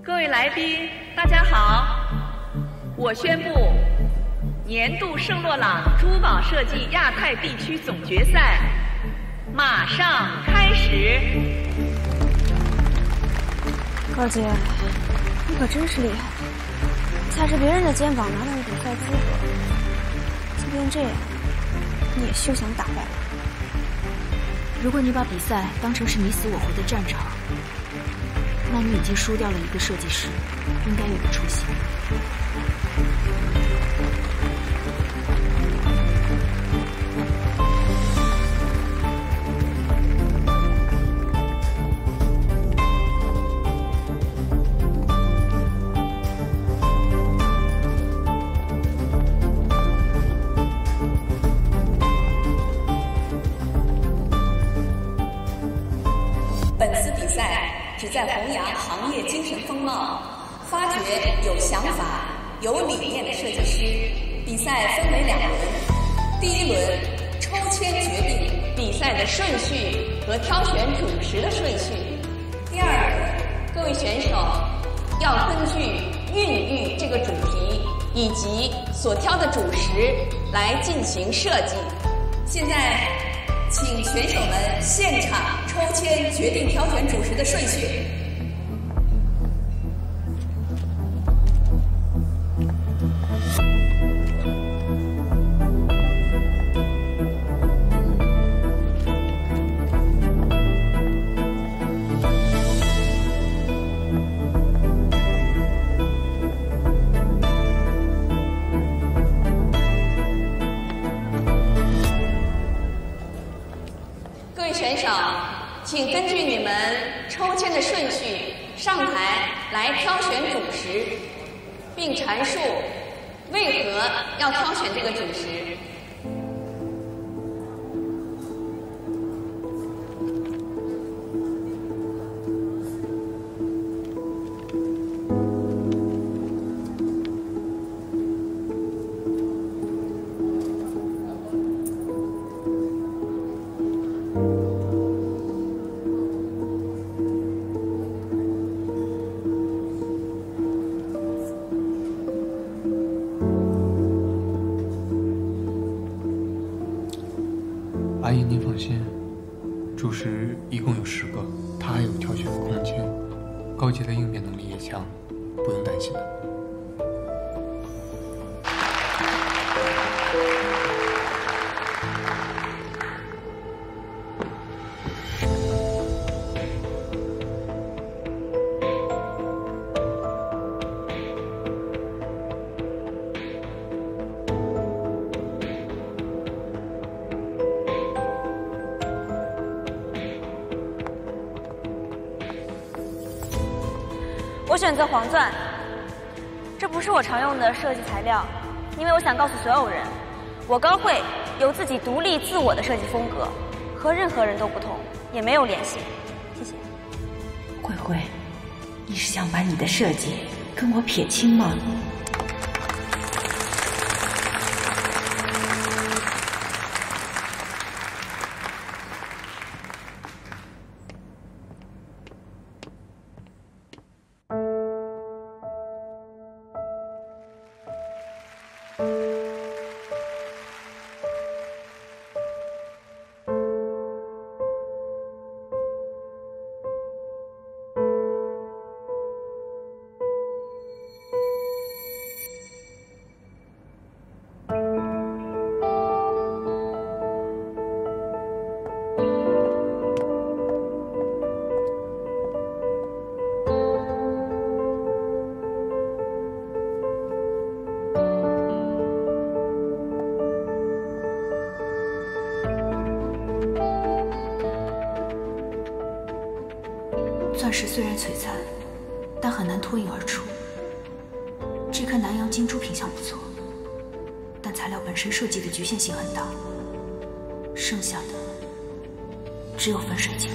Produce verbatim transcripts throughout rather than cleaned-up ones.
各位来宾，大家好！我宣布，年度圣洛朗珠宝设计亚太地区总决赛马上开始。高姐，你可真是厉害，踩着别人的肩膀拿到一顶盖珠盒，即便这样，你也休想打败我。如果你把比赛当成是你死我活的战场， 那你已经输掉了一个设计师，应该有的出息。本次比赛 旨在弘扬行业精神风貌，发掘有想法、有理念的设计师。比赛分为两轮，第一轮抽签决定比赛的顺序和挑选主持的顺序；第二轮，各位选手要根据孕育这个主题以及所挑的主食来进行设计。现在， 请选手们现场抽签决定挑选主食的顺序。选手，请根据你们抽签的顺序上台来挑选主食，并阐述为何要挑选这个主食。阿姨，您放心，主食一共有十个，她还有挑选的空间。高洁的应变能力也强，不用担心了。我选择黄钻，这不是我常用的设计材料，因为我想告诉所有人，我高慧有自己独立自我的设计风格，和任何人都不同，也没有联系。谢谢。慧慧，你是想把你的设计跟我撇清吗？钻石虽然璀璨，但很难脱颖而出。这颗南洋金珠品相不错，但材料本身设计的局限性很大，剩下的只有分水岭。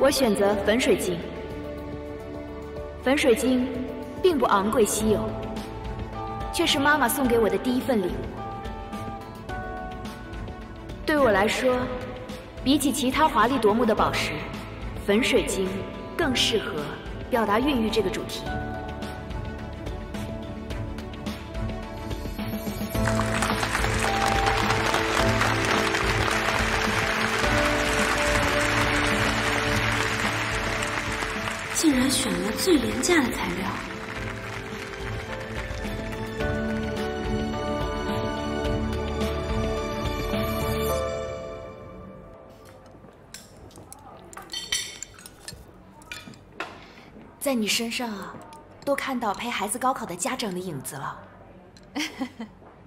我选择粉水晶。粉水晶并不昂贵稀有，这是妈妈送给我的第一份礼物。对我来说，比起其他华丽夺目的宝石，粉水晶更适合表达孕育这个主题。 竟然选了最廉价的材料。在你身上啊，都看到陪孩子高考的家长的影子了。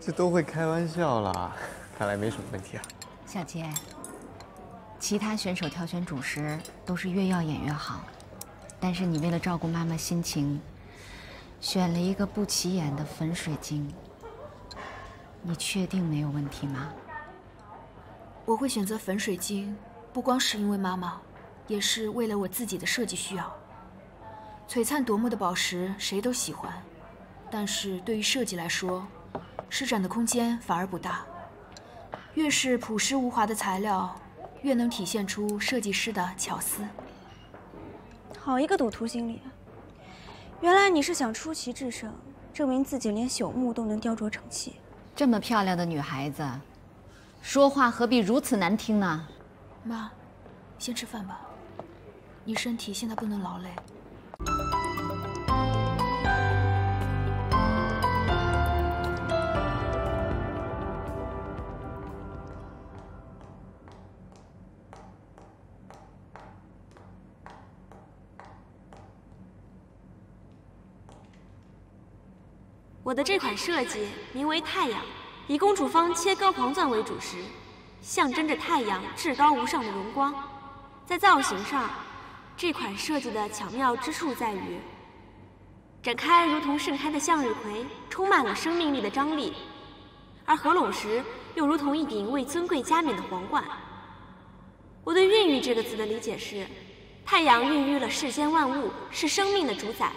这都会开玩笑啦，看来没什么问题啊。小杰，其他选手挑选主食都是越耀眼越好。 但是你为了照顾妈妈心情，选了一个不起眼的粉水晶。你确定没有问题吗？我会选择粉水晶，不光是因为妈妈，也是为了我自己的设计需要。璀璨夺目的宝石谁都喜欢，但是对于设计来说，施展的空间反而不大。越是朴实无华的材料，越能体现出设计师的巧思。 好一个赌徒心理！原来你是想出奇制胜，证明自己连朽木都能雕琢成器。这么漂亮的女孩子，说话何必如此难听呢？妈，先吃饭吧，你身体现在不能劳累。我的这款设计名为太阳，以公主方切割黄钻为主食，象征着太阳至高无上的荣光。在造型上，这款设计的巧妙之处在于，展开如同盛开的向日葵，充满了生命力的张力；而合拢时又如同一顶为尊贵加冕的皇冠。我对“孕育”这个词的理解是，太阳孕育了世间万物，是生命的主宰，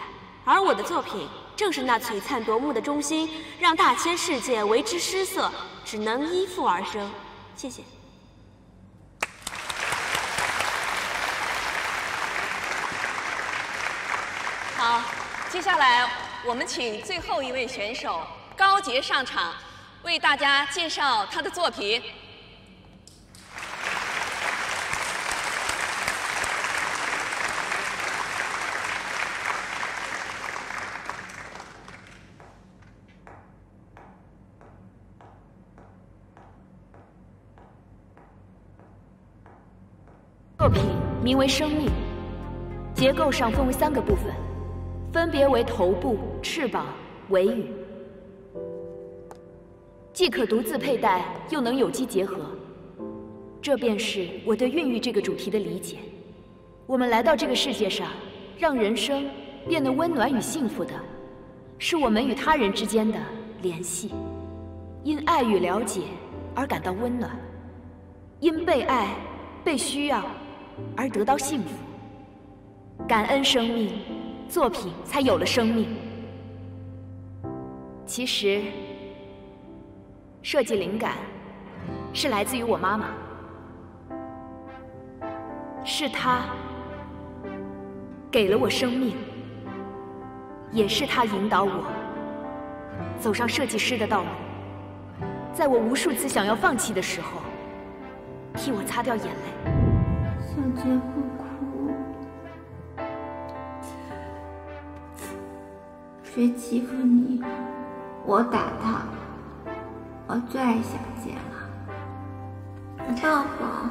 而我的作品。 正是那璀璨夺目的中心，让大千世界为之失色，只能依附而生。谢谢。好，接下来我们请最后一位选手高洁上场，为大家介绍他的作品。 作品名为《生命》，结构上分为三个部分，分别为头部、翅膀、尾羽，既可独自佩戴，又能有机结合。这便是我对孕育这个主题的理解。我们来到这个世界上，让人生变得温暖与幸福的，是我们与他人之间的联系。因爱与了解而感到温暖，因被爱、被需要。 而得到幸福，感恩生命，作品才有了生命。其实，设计灵感是来自于我妈妈，是她给了我生命，也是她引导我走上设计师的道路。在我无数次想要放弃的时候，替我擦掉眼泪。 小杰不哭，谁欺负你，我打他。我最爱小杰了，抱抱。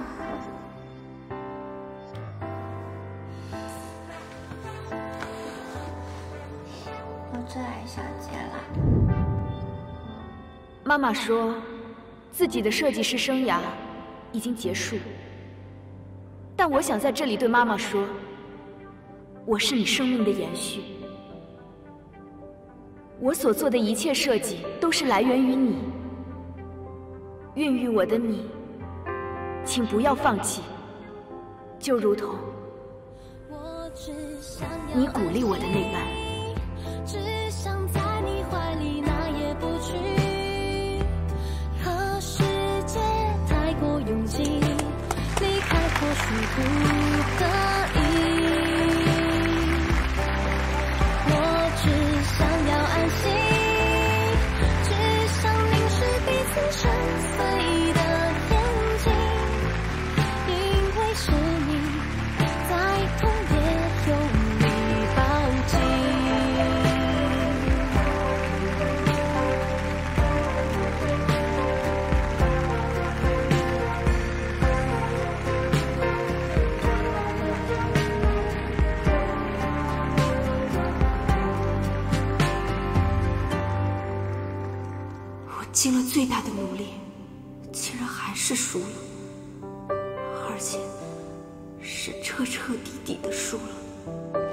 我最爱小杰了。妈妈说，自己的设计师生涯已经结束。 但我想在这里对妈妈说，我是你生命的延续。我所做的一切设计都是来源于你，孕育我的你，请不要放弃。就如同你鼓励我的那般。勇气离开，或许不得已。我只想要安心，只想凝视彼此深邃的眼睛，因为是你，再痛也有。 尽了最大的努力，竟然还是输了，而且是彻彻底底的输了。